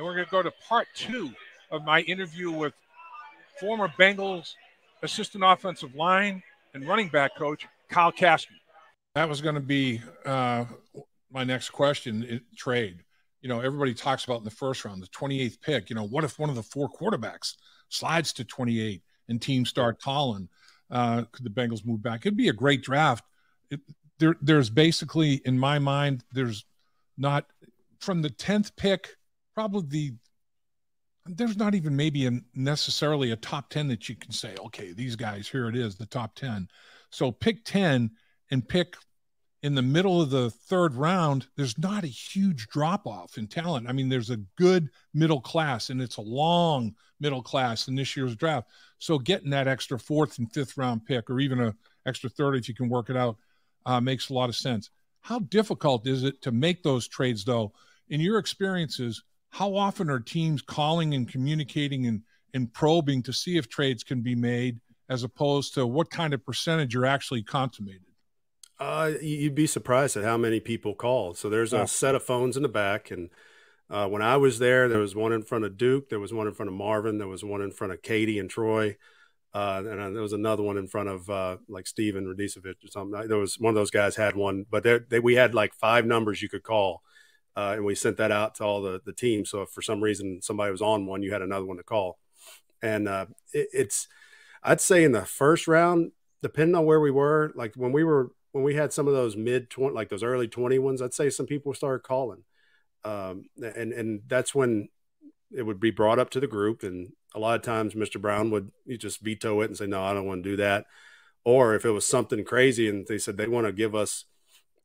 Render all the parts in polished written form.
and we're going to go to part two of my interview with former Bengals assistant offensive line and running back coach, Kyle Caskey. That was going to be my next question, trade. You know, everybody talks about in the first round, the 28th pick, you know, what if one of the four quarterbacks slides to 28 and teams start calling? Could the Bengals move back? It'd be a great draft. There's basically, in my mind, there's not from the 10th pick, probably there's not even maybe necessarily a top 10 that you can say, okay, these guys, here it is, the top 10. So pick 10 and pick in the middle of the third round, there's not a huge drop-off in talent. I mean, there's a good middle class, and it's a long middle class in this year's draft. So getting that extra fourth and fifth round pick, or even an extra third if you can work it out, makes a lot of sense. How difficult is it to make those trades, though? In your experiences, how often are teams calling and communicating and probing to see if trades can be made, as opposed to what kind of percentage are actually consummated? You'd be surprised at how many people call. So there's a set of phones in the back. And when I was there, there was one in front of Duke. There was one in front of Marvin. There was one in front of Katie and Troy. And there was another one in front of like Steven Radicevic or something. There was one of those guys had one, but we had like 5 numbers you could call. And we sent that out to all the teams. So if for some reason somebody was on one, you had another one to call. And I'd say in the first round, depending on where we were, like when we had some of those mid-20, like those early 20 ones, I'd say some people started calling. And that's when it would be brought up to the group. And a lot of times Mr. Brown would just veto it and say, no, I don't want to do that. Or if it was something crazy and they said they want to give us,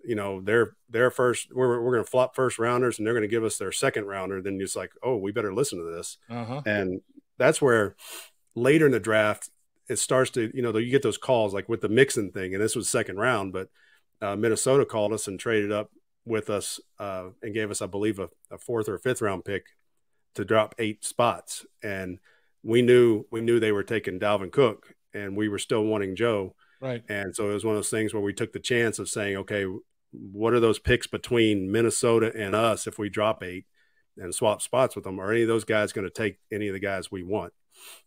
you know, their first, we're going to flop first rounders and they're going to give us their second rounder, then it's like, oh, we better listen to this. And that's where later in the draft, it starts to, you know, you get those calls like with the Mixon thing, and this was second round, but Minnesota called us and traded up with us and gave us, I believe, a fourth or fifth round pick to drop 8 spots. And we knew they were taking Dalvin Cook, and we were still wanting Joe. Right. And so it was one of those things where we took the chance of saying, okay, what are those picks between Minnesota and us if we drop 8 and swap spots with them? Are any of those guys going to take any of the guys we want?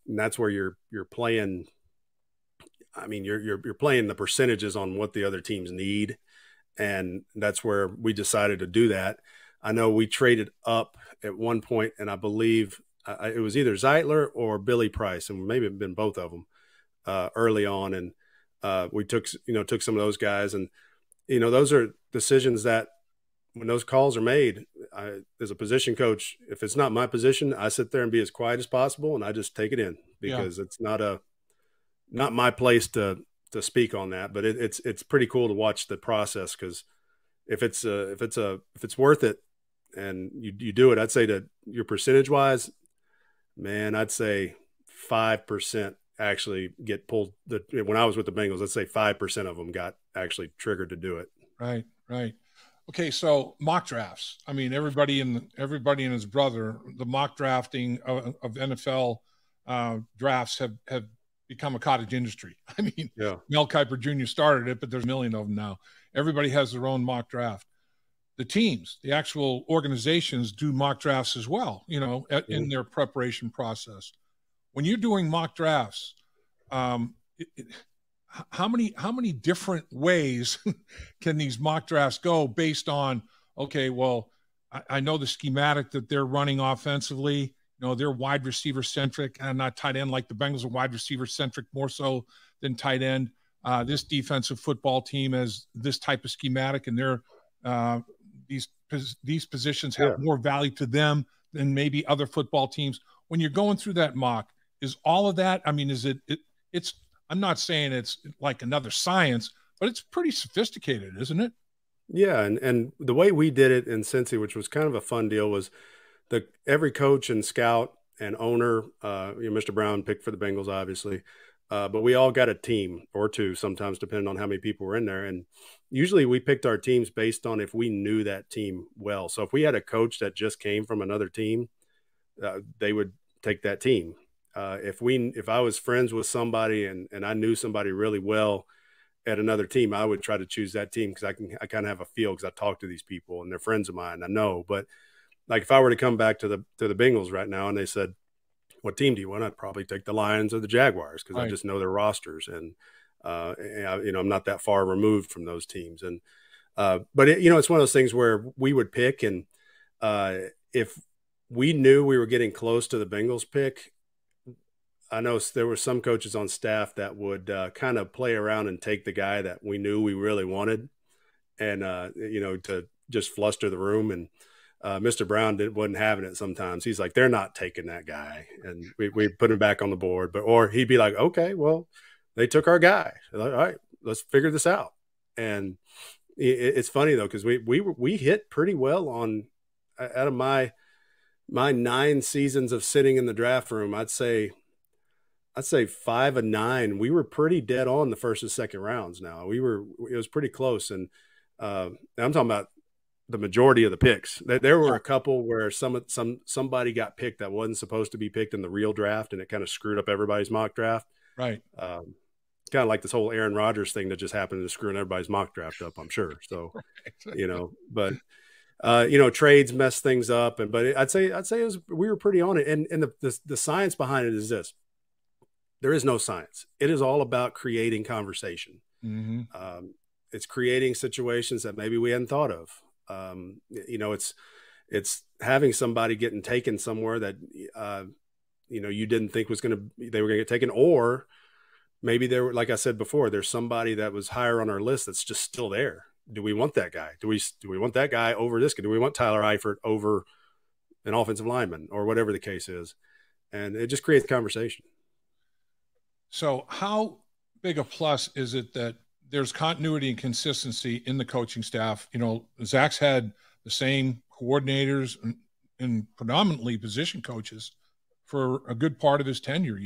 And that's where you're playing. I mean, you're playing the percentages on what the other teams need. And that's where we decided to do that. I know we traded up at one point, and I believe it was either Zeitler or Billy Price, and maybe it'd been both of them early on. And we took some of those guys, and, you know, those are decisions that when those calls are made, as a position coach, if it's not my position, I sit there and be as quiet as possible, and I just take it in, because it's not my place to speak on that. But it's pretty cool to watch the process, because if it's worth it and you do it, I'd say that your percentage wise, man, I'd say 5% actually get pulled. When I was with the Bengals, let's say 5% of them got actually triggered to do it. Right, right. Okay, so mock drafts. I mean, everybody and his brother, the mock drafting of NFL drafts have become a cottage industry. I mean, Mel Kiper Jr. started it, but there's a million of them now. Everybody has their own mock draft. The teams, the actual organizations, do mock drafts as well, you know, in their preparation process. When you're doing mock drafts, how many different ways can these mock drafts go based on, okay, well, I know the schematic that they're running offensively, you know, they're wide receiver centric and not tight end, like the Bengals are wide receiver centric more so than tight end. This defensive football team has this type of schematic, and they're these positions have more value to them than maybe other football teams. When you're going through that mock, is all of that, I mean, it's I'm not saying it's like another science, but it's pretty sophisticated, isn't it? Yeah, and the way we did it in Cincy, which was kind of a fun deal, was every coach and scout and owner, you know, Mr. Brown picked for the Bengals, obviously, but we all got a team or two sometimes, depending on how many people were in there. And usually we picked our teams based on if we knew that team well. So if we had a coach that just came from another team, they would take that team. If I was friends with somebody and I knew somebody really well at another team, I would try to choose that team, because I kind of have a feel, because I talk to these people and they're friends of mine, I know. But like if I were to come back to the Bengals right now and they said, what team do you want? I'd probably take the Lions or the Jaguars because I just know their rosters. And, I'm not that far removed from those teams. And, but it, it's one of those things where we would pick. And if we knew we were getting close to the Bengals pick, I know there were some coaches on staff that would kind of play around and take the guy that we knew we really wanted and, to just fluster the room. And Mr. Brown wasn't having it sometimes. He's like, they're not taking that guy. And we put him back on the board. Or he'd be like, okay, well, they took our guy. Like, all right, let's figure this out. And it's funny, though, because we hit pretty well on out of my 9 seasons of sitting in the draft room. I'd say 5 of 9. We were pretty dead on the first and second rounds. Now it was pretty close. And I'm talking about the majority of the picks. There were a couple where somebody got picked that wasn't supposed to be picked in the real draft, and it kind of screwed up everybody's mock draft. Right. Kind of like this whole Aaron Rodgers thing that just happened to screwing everybody's mock draft up, I'm sure. So, right. Trades mess things up. But I'd say we were pretty on it. And the science behind it is this. There is no science. It is all about creating conversation. Mm-hmm. It's creating situations that maybe we hadn't thought of. It's having somebody getting taken somewhere that, you didn't think they were going to get taken, or maybe like I said before, there's somebody that was higher on our list that's just still there. Do we want that guy? Do we want that guy over this guy? Do we want Tyler Eifert over an offensive lineman or whatever the case is? And it just creates conversation. So how big a plus is it that there's continuity and consistency in the coaching staff? Zach's had the same coordinators and predominantly position coaches for a good part of his tenure.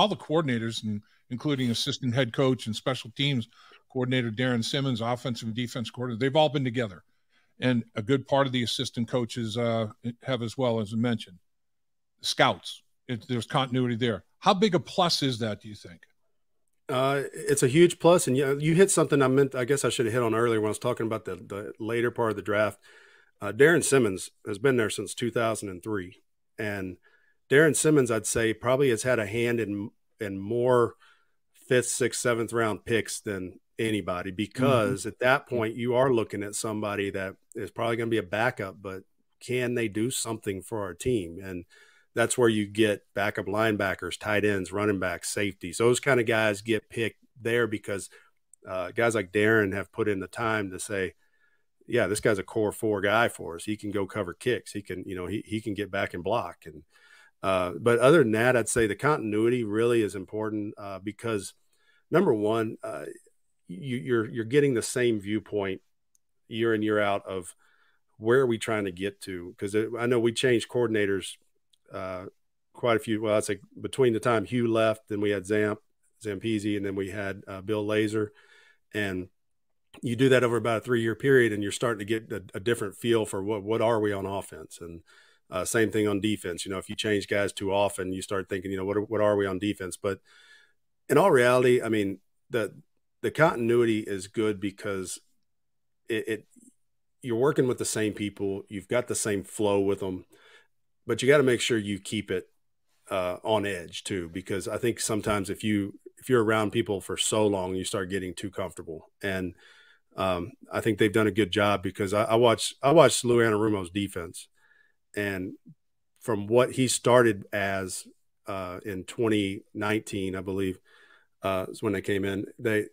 All the coordinators, and including assistant head coach and special teams coordinator Darren Simmons, offensive and defense coordinator, they've all been together. And a good part of the assistant coaches have as well, as I mentioned. Scouts, there's continuity there. How big a plus is that, do you think? It's a huge plus. And you hit something I guess I should have hit on earlier when I was talking about the later part of the draft. Darren Simmons has been there since 2003. And Darren Simmons, I'd say, probably has had a hand in more 5th, 6th, 7th round picks than anybody, because at that point you are looking at somebody that is probably going to be a backup, but can they do something for our team? And that's where you get backup linebackers, tight ends, running backs, safeties. Those kind of guys get picked there because guys like Darren have put in the time to say, yeah, this guy's a core 4 guy for us. He can go cover kicks. He can, he can get back and block. And but other than that, I'd say the continuity really is important because, number one, you're getting the same viewpoint year in, year out of where are we trying to get to? Because I know we changed coordinators quite a few. Well, I'd say between the time Hugh left, then we had Zampesi, and then we had Bill Lazor. And you do that over about a 3-year period, and you're starting to get a different feel for what are we on offense. And same thing on defense. If you change guys too often, you start thinking, what are we on defense? But in all reality, I mean, the continuity is good because you're working with the same people. You've got the same flow with them. But you got to make sure you keep it on edge too, because I think sometimes if you're around people for so long, you start getting too comfortable. And I think they've done a good job because I watched Lou Anarumo's defense, and from what he started as in 2019, I believe, is when they came in. They're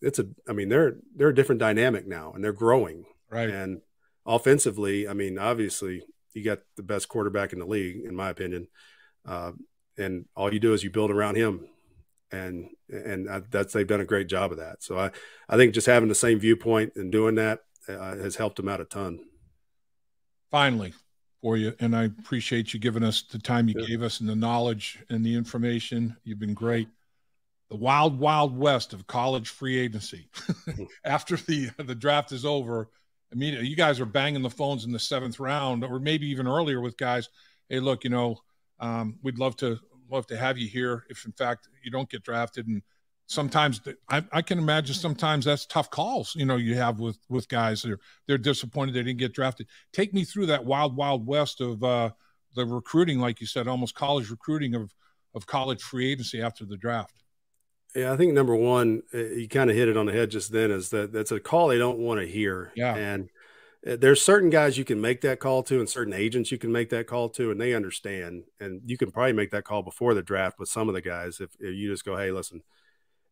a different dynamic now, and they're growing. Right. And offensively, I mean, obviously, you got the best quarterback in the league, in my opinion. And all you do is you build around him, and they've done a great job of that. So I think just having the same viewpoint and doing that has helped him out a ton. Finally, for you, and I appreciate you giving us the time you gave us and the knowledge and the information. You've been great. The wild, wild west of college free agency. After the draft is over, immediately, you guys are banging the phones in the 7th round, or maybe even earlier, with guys. Hey, look, we'd love to have you here if, in fact, you don't get drafted, and sometimes I can imagine sometimes that's tough calls, you know, you have with guys that are, they're disappointed they didn't get drafted. Take me through that wild west of the recruiting, like you said, almost college recruiting of college free agency after the draft. Yeah, I think number one, you kind of hit it on the head just then, is that that's a call they don't want to hear. Yeah. And there's certain guys you can make that call to and certain agents you can make that call to, and they understand. And you can probably make that call before the draft with some of the guys. If you just go, hey, listen,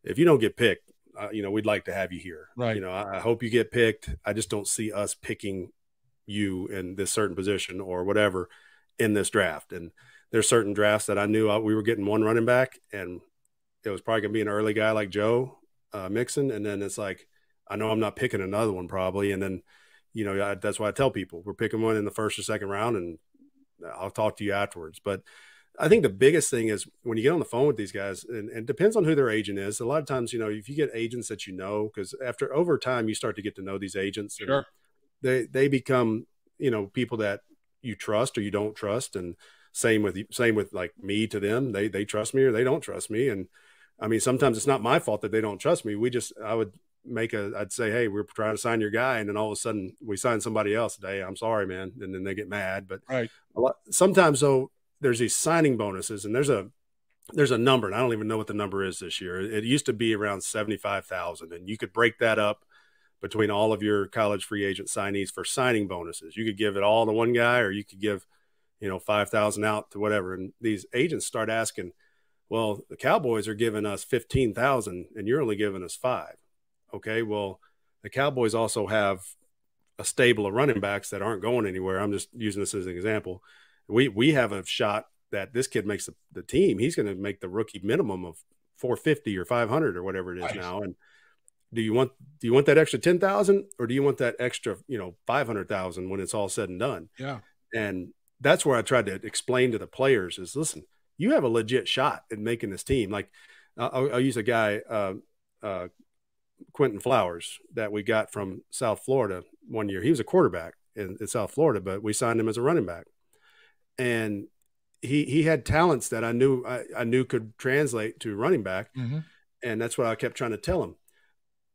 if you don't get picked, you know, we'd like to have you here. Right. You know, I hope you get picked. I just don't see us picking you in this certain position or whatever in this draft. And there's certain drafts that I knew we were getting one running back, and it was probably going to be an early guy like Joe Mixon. And then it's like, I know I'm not picking another one probably. And then, you know, that's why I tell people we're picking one in the first or second round, and I'll talk to you afterwards. But I think the biggest thing is when you get on the phone with these guys, and it depends on who their agent is. A lot of times, you know, if you get agents that you know, because after over time, you start to get to know these agents. Sure. They become, you know, people that you trust or you don't trust. And same with like me to them, they trust me or they don't trust me. And I mean, sometimes it's not my fault that they don't trust me. I'd say, hey, we're trying to sign your guy, and then all of a sudden we sign somebody else today. I'm sorry, man. And then they get mad. But right. Sometimes though, there's these signing bonuses, and there's a number, and I don't even know what the number is this year. It used to be around 75,000, and you could break that up between all of your college free agent signees for signing bonuses. You could give it all to one guy, or you could give, you know, 5,000 out to whatever. And these agents start asking, well, the Cowboys are giving us 15,000 and you're only giving us 5. Okay, well, the Cowboys also have a stable of running backs that aren't going anywhere. I'm just using this as an example. We have a shot that this kid makes the team. He's going to make the rookie minimum of 450 or 500 or whatever it is now. And do you want that extra 10,000, or do you want that extra, you know, 500,000 when it's all said and done? Yeah. And that's where I tried to explain to the players is, listen, you have a legit shot at making this team. Like I'll use a guy, Quentin Flowers, that we got from South Florida one year. He was a quarterback in South Florida, but we signed him as a running back. And he had talents that I knew could translate to running back. Mm-hmm. And that's what I kept trying to tell him.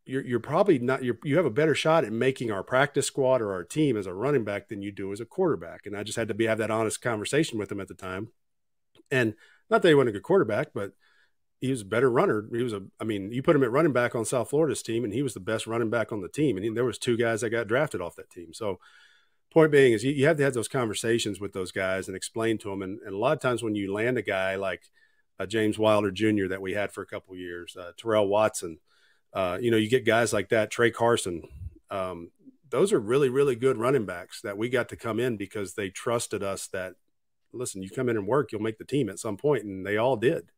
You're probably not, you have a better shot at making our practice squad or our team as a running back than you do as a quarterback. And I just had to have that honest conversation with him at the time. And not that he wasn't a good quarterback, but he was a better runner. You put him at running back on South Florida's team, and he was the best running back on the team. And there was 2 guys that got drafted off that team. So point being is you have to have those conversations with those guys and explain to them. And a lot of times when you land a guy like James Wilder Jr. that we had for a couple of years, Terrell Watson, you know, you get guys like that, Trey Carson. Those are really, really good running backs that we got to come in because they trusted us that, listen, you come in and work, you'll make the team at some point. And they all did.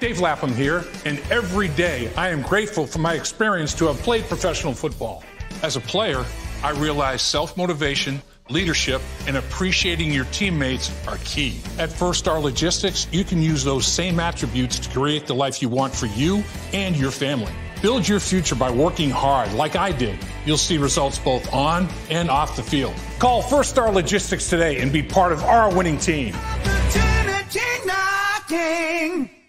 Dave Lapham here, and every day I am grateful for my experience to have played professional football. As a player, I realized self-motivation, leadership, and appreciating your teammates are key. At First Star Logistics, you can use those same attributes to create the life you want for you and your family. Build your future by working hard like I did. You'll see results both on and off the field. Call First Star Logistics today and be part of our winning team. Opportunity knocking.